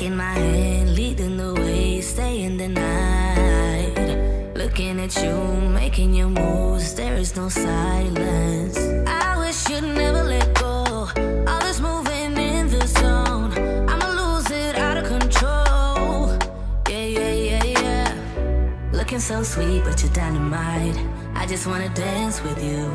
taking my hand, leading the way, staying the night. Looking at you, making your moves, there is no silence. I wish you'd never let go, all this moving in the zone. I'ma lose it out of control, yeah, yeah, yeah, yeah. Looking so sweet, but you're dynamite. I just wanna dance with you.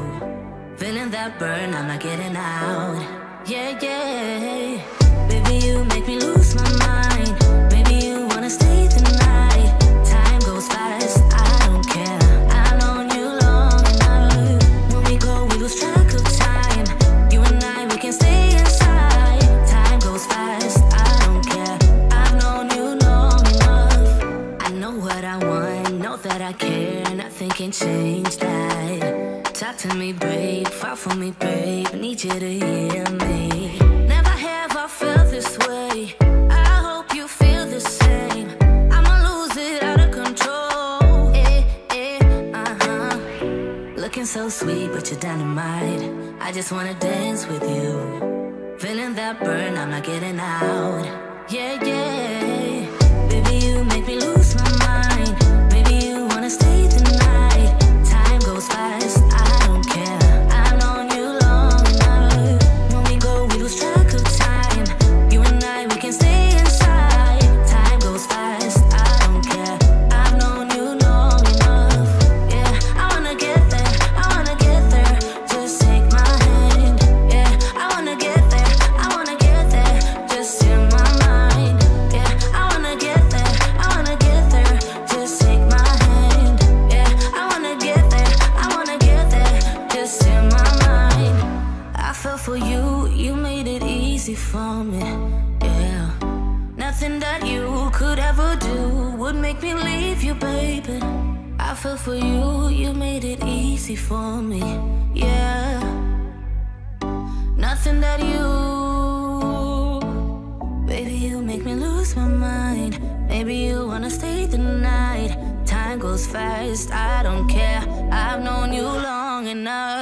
Feeling that burn, I'm not getting out, yeah, yeah. Baby, you make me lose my mind. Baby, you wanna stay the night. Time goes fast, I don't care. I've known you long enough. When we go, we lose track of time. You and I, we can stay inside. Time goes fast, I don't care. I've known you long enough. I know what I want, know that I care. Nothing can change that. Talk to me, babe, fall for me, babe. Need you to hear me. I feel this way, I hope you feel the same. I'ma lose it out of control, eh, eh, uh-huh. Looking so sweet, but you're dynamite. I just wanna dance with you. Feeling that burn, I'm not getting out, yeah, yeah. Baby, you make me lose my mind. Baby, you wanna stay the night. Time goes fast, I don't care. I've known you long enough. When we go, we lose track of time. For you, you made it easy for me, yeah. Nothing that you, baby, you make me lose my mind. Maybe you wanna stay the night. Time goes fast, I don't care. I've known you long enough.